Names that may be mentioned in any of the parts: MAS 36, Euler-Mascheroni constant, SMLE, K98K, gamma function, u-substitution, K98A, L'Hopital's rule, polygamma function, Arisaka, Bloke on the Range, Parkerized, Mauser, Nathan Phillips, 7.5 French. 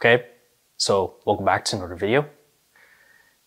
Okay, so welcome back to another video.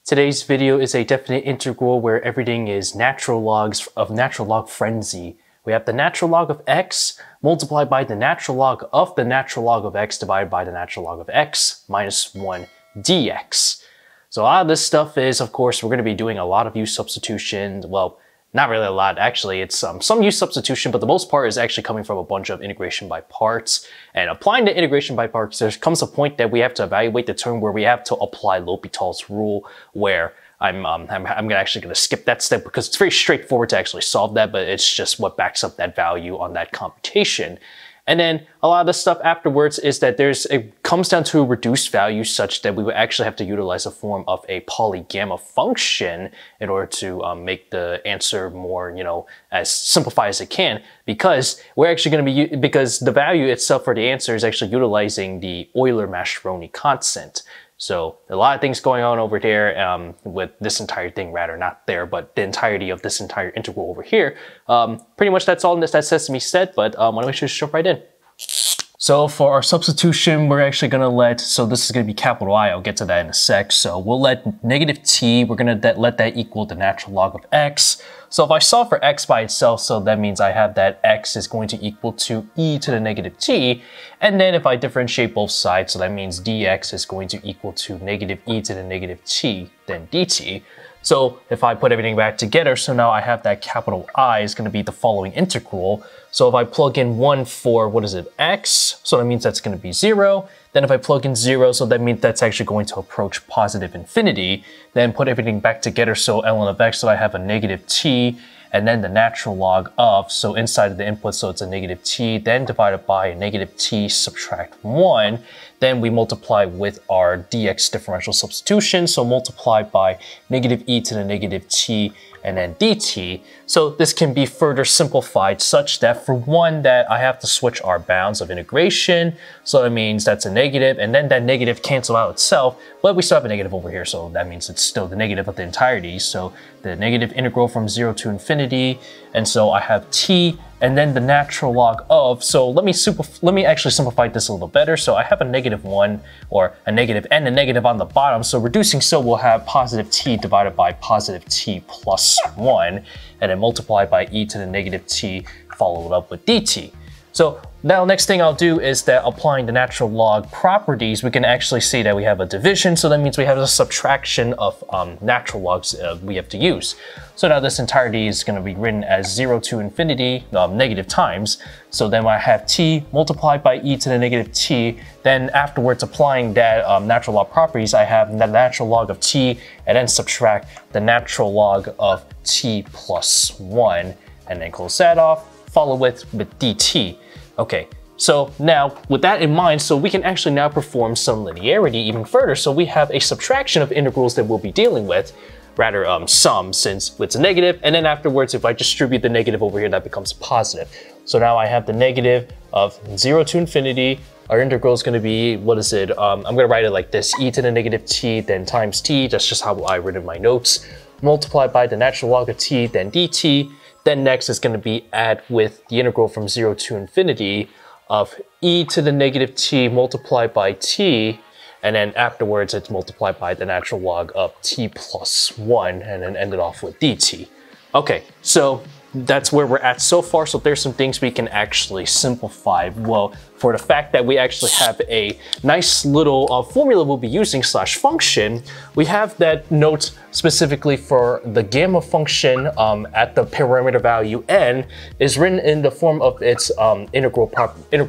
Today's video is a definite integral where everything is natural logs of natural log frenzy. We have the natural log of x multiplied by the natural log of x divided by the natural log of x minus 1 dx. So a lot of this stuff is, of course, we're going to be doing a lot of use substitution. Well, not really a lot, actually. It's some use substitution, but the most part is actually coming from a bunch of integration by parts. And applying the integration by parts, there comes a point that we have to evaluate the term where we have to apply L'Hopital's rule, where I'm actually gonna skip that step because it's very straightforward to actually solve that, but it's just what backs up that value on that computation. And then a lot of the stuff afterwards is that it comes down to reduced values such that we would actually have to utilize a form of a polygamma function in order to make the answer more, you know, as simplified as it can, because we're actually going to be, because the value itself for the answer is actually utilizing the Euler-Mascheroni constant. So a lot of things going on over there with this entire thing, rather not there, but the entirety of this entire integral over here. Pretty much that's all in that Sesame said, but why don't we just jump right in? So for our substitution, we're actually gonna let, so this is gonna be capital I, I'll get to that in a sec. So we'll let negative t, we're gonna let that equal the natural log of x. So if I solve for x by itself, so that means I have that x is going to equal to e to the negative t. And then if I differentiate both sides, so that means dx is going to equal to negative e to the negative t, then dt. So if I put everything back together, so now I have that capital I is going to be the following integral. So if I plug in 1 for, what is it, x, so that means that's going to be 0. Then if I plug in 0, so that means that's actually going to approach positive infinity. Then put everything back together, so ln of x, so I have a negative t, and then the natural log of, so inside of the input, so it's a negative t, then divided by a negative t, subtract 1, then we multiply with our dx differential substitution, so multiply by negative e to the negative t, and then dt. So this can be further simplified such that for one that I have to switch our bounds of integration, so that means that's a negative, and then that negative cancel out itself, but we still have a negative over here, so that means it's still the negative of the entirety, so the negative integral from 0 to infinity, and so I have t, and then the natural log of, so let me actually simplify this a little better. So I have a negative 1, or a negative and a negative on the bottom, so reducing, so we'll have positive t divided by positive t plus 1, and then multiplied by e to the negative t, followed up with dt. So now next thing I'll do is that applying the natural log properties, we can actually see that we have a division, so that means we have a subtraction of natural logs we have to use. So now this entirety is going to be written as 0 to infinity negative times, so then I have t multiplied by e to the negative t, then afterwards applying that natural log properties, I have the natural log of t, and then subtract the natural log of t plus 1, and then close that off, follow with dt. Okay, so now with that in mind, so we can actually now perform some linearity even further. So we have a subtraction of integrals that we'll be dealing with, rather sum, since it's a negative, and then afterwards if I distribute the negative over here, that becomes positive. So now I have the negative of 0 to infinity. Our integral is going to be, what is it, I'm going to write it like this, e to the negative t, then times t, that's just how I written my notes, multiplied by the natural log of t, then dt. Then next is going to be add with the integral from 0 to infinity of e to the negative t multiplied by t, and then afterwards it's multiplied by the natural log of t plus 1, and then ended off with dt. Okay, so that's where we're at so far. So there's some things we can actually simplify. Well, for the fact that we actually have a nice little formula we'll be using slash function, we have that note specifically for the gamma function at the parameter value n is written in the form of its integral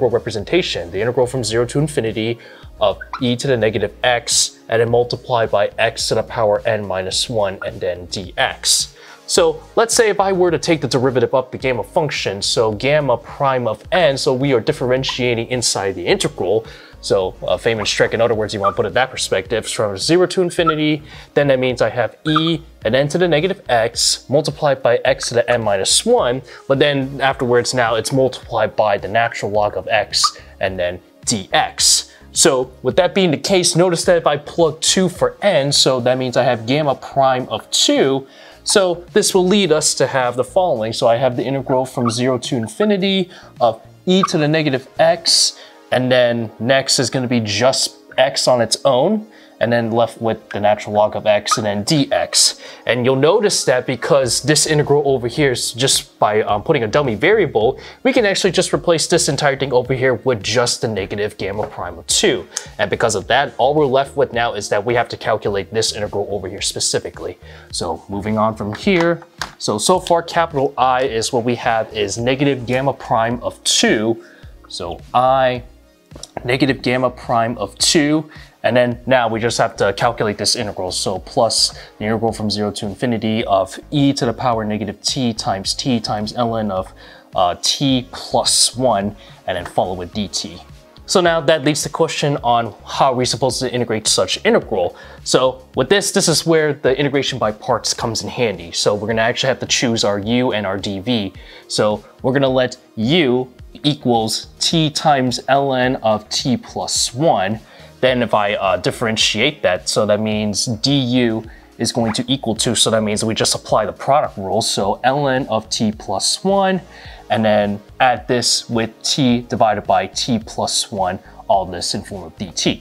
representation, the integral from 0 to infinity of e to the negative x, and then multiplied by x to the power n minus 1, and then dx. So let's say if I were to take the derivative of the gamma function, so gamma prime of n, so we are differentiating inside the integral. So Feynman-Strick, in other words, you want to put it that perspective, from 0 to infinity, then that means I have e and n to the negative x multiplied by x to the n minus 1, but then afterwards now it's multiplied by the natural log of x and then dx. So with that being the case, notice that if I plug 2 for n, so that means I have gamma prime of 2. So this will lead us to have the following. So I have the integral from 0 to infinity of e to the negative x, and then next is going to be just x on its own, and then left with the natural log of x and then dx. And you'll notice that because this integral over here is just by putting a dummy variable, we can actually just replace this entire thing over here with just the negative gamma prime of 2. And because of that, all we're left with now is that we have to calculate this integral over here specifically. So moving on from here. So far capital I is what we have is negative gamma prime of 2. So I, negative gamma prime of 2. And then now we just have to calculate this integral. So plus the integral from 0 to infinity of e to the power negative t times ln of t plus 1, and then follow with dt. So now that leaves the question on how we're supposed to integrate such integral. So with this is where the integration by parts comes in handy. So we're gonna actually have to choose our u and our dv. So we're gonna let u equals t times ln of t plus 1. Then if I differentiate that, so that means du is going to equal 2, so that means we just apply the product rule. So ln of t plus 1, and then add this with t divided by t plus 1, all this in form of dt.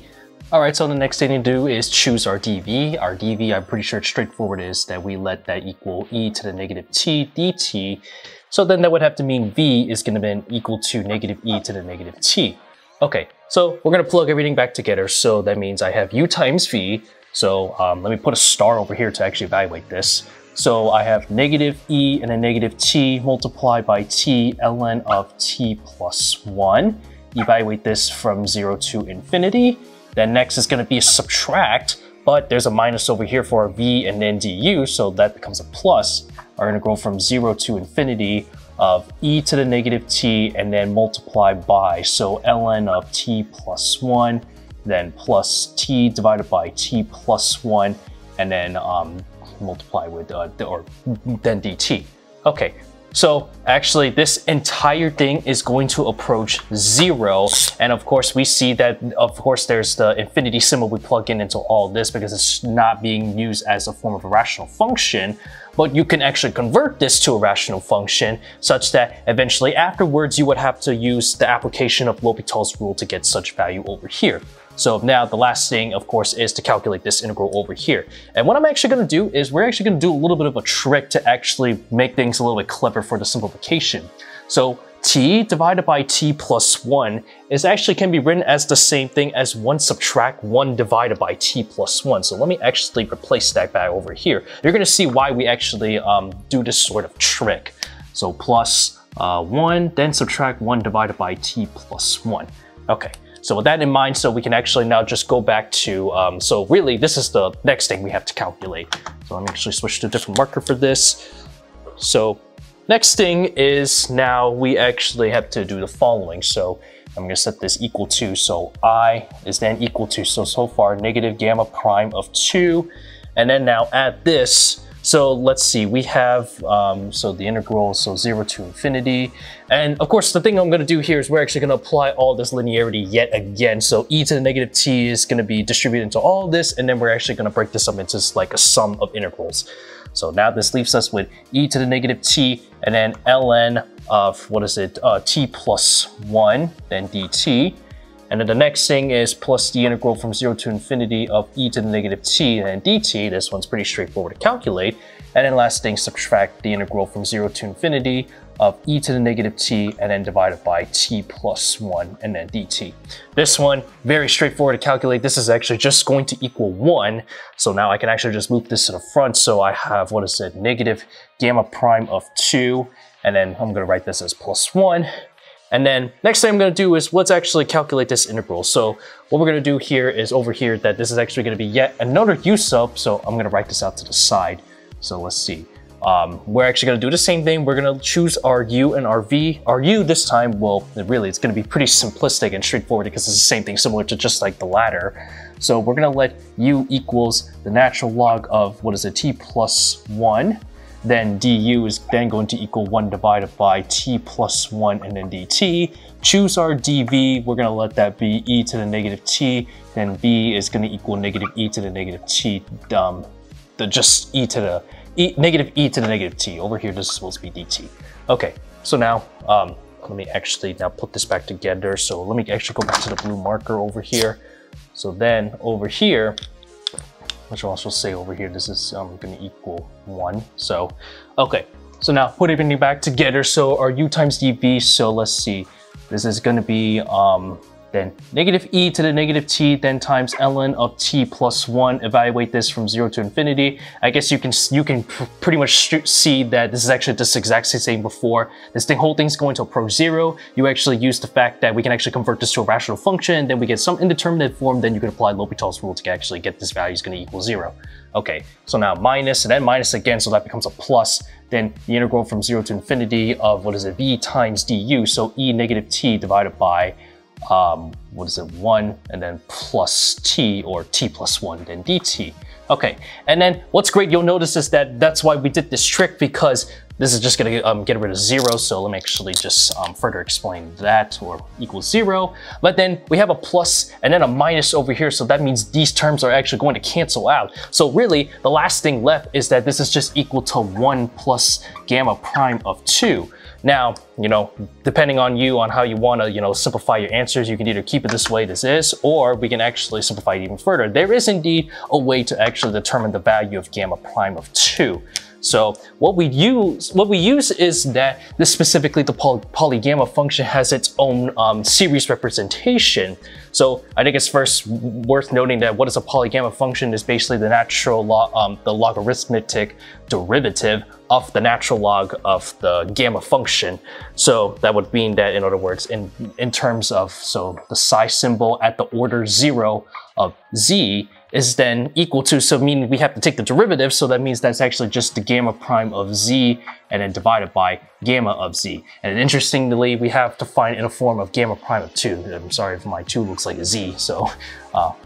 All right, so the next thing to do is choose our dv. Our dv, I'm pretty sure it's straightforward, is that we let that equal e to the negative t dt. So then that would have to mean v is gonna be equal to negative e to the negative t. Okay, so we're gonna plug everything back together. So that means I have u times v. So let me put a star over here to actually evaluate this. So I have negative e and a negative t multiplied by t ln of t plus 1. Evaluate this from 0 to infinity. Then next is gonna be a subtract, but there's a minus over here for our v and then du, so that becomes a plus. Our integral from 0 to infinity of e to the negative t, and then multiply by, so ln of t plus 1, then plus t divided by t plus 1, and then multiply with, then dt. Okay, so actually this entire thing is going to approach 0, and of course we see that, of course, there's the infinity symbol we plug in into all this because it's not being used as a form of a rational function. But you can actually convert this to a rational function such that eventually afterwards you would have to use the application of L'Hopital's rule to get such value over here. So now the last thing, of course, is to calculate this integral over here. And what I'm actually going to do is we're actually going to do a little bit of a trick to actually make things a little bit clever for the simplification. So t divided by t plus 1 is actually can be written as the same thing as 1 subtract 1 divided by t plus 1. So let me actually replace that back over here. You're going to see why we actually do this sort of trick. So plus 1, then subtract 1 divided by t plus 1. Okay, so with that in mind, so we can actually now just go back to, so really this is the next thing we have to calculate. So let me actually switch to a different marker for this. So next thing is now we actually have to do the following. So I'm gonna set this equal to, so I is then equal to, so far negative gamma prime of 2. And then now add this. So let's see, we have, so the integral, so 0 to infinity. And of course, the thing I'm gonna do here is we're actually gonna apply all this linearity yet again. So e to the negative t is gonna be distributed into all this, and then we're actually gonna break this up into like a sum of integrals. So now this leaves us with e to the negative t, and then ln of, what is it, t plus 1, then dt. And then the next thing is plus the integral from 0 to infinity of e to the negative t and dt. This one's pretty straightforward to calculate. And then last thing, subtract the integral from 0 to infinity of e to the negative t, and then divided by t plus 1, and then dt. This one, very straightforward to calculate. This is actually just going to equal 1. So now I can actually just move this to the front. So I have, what is it, negative gamma prime of 2. And then I'm gonna write this as plus 1. And then next thing I'm gonna do is let's actually calculate this integral. So what we're gonna do here is over here that this is actually gonna be yet another u sub, so I'm gonna write this out to the side. So let's see. We're actually gonna do the same thing. We're gonna choose our u and our v. Our u this time, well, really it's gonna be pretty simplistic and straightforward because it's the same thing similar to just like the latter. So we're gonna let u equals the natural log of, what is it, t plus 1. Then du is then going to equal 1 divided by t plus 1, and then dt. Choose our dv, we're gonna let that be e to the negative t, then v is gonna equal negative e to the negative t, negative e to the negative t. Over here, this is supposed to be dt. Okay, so now, let me actually now put this back together. So let me actually go back to the blue marker over here. So then over here, which I'll also say over here, this is gonna equal 1. So, okay. So now put everything back together. So our u times dv, so let's see. This is gonna be then negative e to the negative t, then times ln of t plus 1. Evaluate this from 0 to infinity. I guess you can pretty much see that this is actually just exactly the same before. This thing, whole thing's going to approach 0. You actually use the fact that we can actually convert this to a rational function, then we get some indeterminate form, then you can apply L'Hopital's rule to actually get this value is going to equal 0. Okay, so now minus, and then minus again, so that becomes a plus. Then the integral from 0 to infinity of, what is it, v times du, so e negative t divided by, 1, and then plus t, or t plus 1, then dt. Okay, and then what's great, you'll notice is that that's why we did this trick, because this is just gonna get rid of 0, so let me actually just further explain that, or equals 0. But then we have a plus and then a minus over here, so that means these terms are actually going to cancel out. So really, the last thing left is that this is just equal to 1 plus gamma prime of 2. Now, you know, depending on you, on how you want to, you know, simplify your answers, you can either keep it this way, this is, or we can actually simplify it even further. There is indeed a way to actually determine the value of gamma prime of 2. So what we use is that this specifically, the polygamma function has its own series representation. So I think it's first worth noting that what is a polygamma function is basically the natural log, the logarithmic derivative of the natural log of the gamma function. So that would mean that, in other words, in terms of, so the psi symbol at the order 0 of z is then equal to, so meaning we have to take the derivative, so that means that's actually just the gamma prime of z and then divided by gamma of z. And interestingly, we have to find in a form of gamma prime of 2. I'm sorry if my 2 looks like a z, so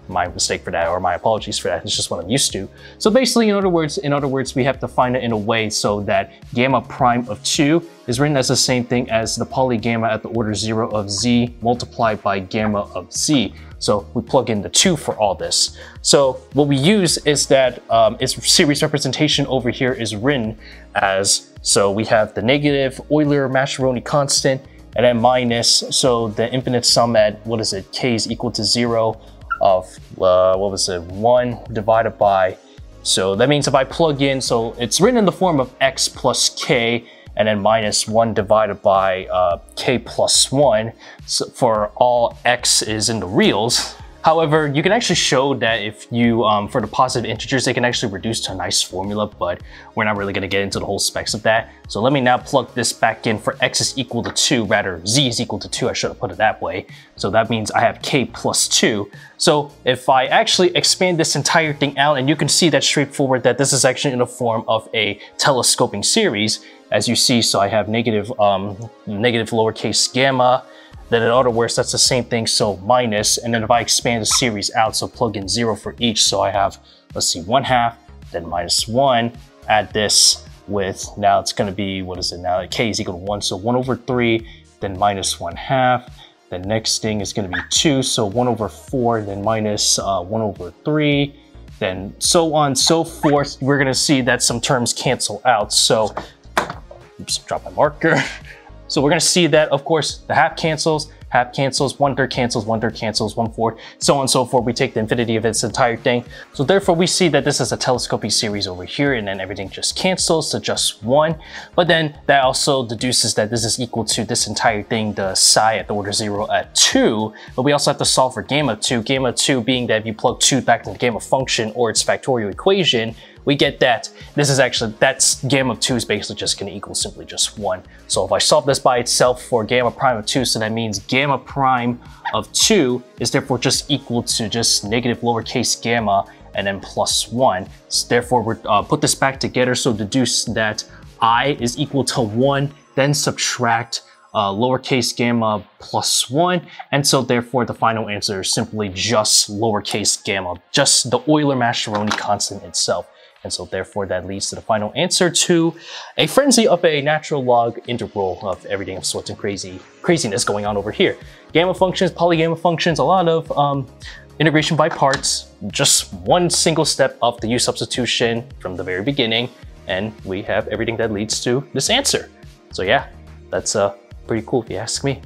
my mistake for that, or my apologies for that, it's just what I'm used to. So basically, in other words, we have to find it in a way so that gamma prime of 2 is written as the same thing as the polygamma at the order 0 of z multiplied by gamma of z. So we plug in the 2 for all this. So what we use is that its series representation over here is written as, so we have the negative Euler-Mascheroni constant, and then minus, so the infinite sum at, what is it, k is equal to 0 of, 1 divided by, so that means if I plug in, so it's written in the form of x plus k, and then minus 1 divided by k plus 1, so for all x is in the reals. However, you can actually show that if you, for the positive integers, they can actually reduce to a nice formula, but we're not really gonna get into the whole specs of that. So let me now plug this back in for x is equal to 2, rather z is equal to 2, I should have put it that way. So that means I have k plus 2. So if I actually expand this entire thing out, and you can see that straightforward that this is actually in the form of a telescoping series, as you see, so I have negative lowercase gamma, then in other words, that's the same thing, so minus, and then if I expand the series out, so plug in 0 for each, so I have, let's see, 1/2, then minus 1, add this with, now it's gonna be, what is it now, k is equal to 1, so 1/3, then minus 1/2, the next thing is gonna be 2, so 1/4, then minus 1/3, then so on, so forth. We're gonna see that some terms cancel out, so, oops, drop my marker. So we're gonna see that, of course, the half cancels, 1/3 cancels, 1/3 cancels, 1/4, so on and so forth. We take the infinity of its entire thing. So therefore, we see that this is a telescoping series over here, and then everything just cancels to just 1. But then that also deduces that this is equal to this entire thing, the psi at the order 0 at 2. But we also have to solve for gamma 2. Gamma 2 being that if you plug 2 back into the gamma function or its factorial equation, we get that this is actually, that's gamma of 2 is basically just gonna equal simply just 1. So if I solve this by itself for gamma prime of 2, so that means gamma prime of 2 is therefore just equal to just negative lowercase gamma and then plus 1. So therefore, we put this back together, so deduce that I is equal to 1, then subtract lowercase gamma plus 1, and so therefore the final answer is simply just lowercase gamma, just the Euler-Mascheroni constant itself. And so therefore that leads to the final answer to a frenzy of a natural log integral of everything of sorts and craziness going on over here. Gamma functions, polygamma functions, a lot of integration by parts, just one single step of the u substitution from the very beginning, and we have everything that leads to this answer. So yeah, that's pretty cool if you ask me.